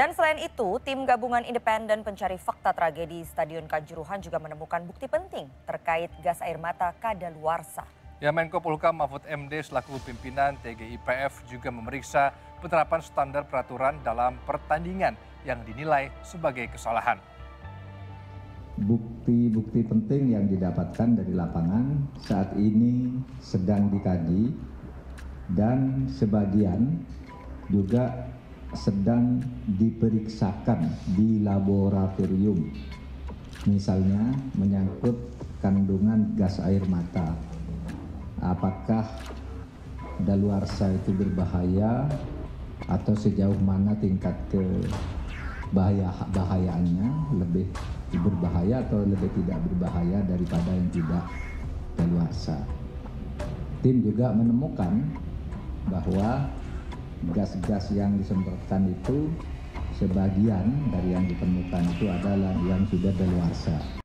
Dan selain itu, tim gabungan independen pencari fakta tragedi Stadion Kanjuruhan juga menemukan bukti penting terkait gas air mata kadaluarsa. Ya, Menko Polhukam Mahfud MD selaku pimpinan TGIPF juga memeriksa penerapan standar peraturan dalam pertandingan yang dinilai sebagai kesalahan. Bukti-bukti penting yang didapatkan dari lapangan saat ini sedang dikaji dan sebagian juga sedang diperiksakan di laboratorium, misalnya menyangkut kandungan gas air mata. Apakah kadaluarsa itu berbahaya atau sejauh mana tingkat kebahayaannya, lebih berbahaya atau lebih tidak berbahaya daripada yang tidak kadaluarsa. Tim juga menemukan bahwa gas-gas yang disemprotkan itu sebagian dari yang ditemukan itu adalah yang sudah kadaluarsa.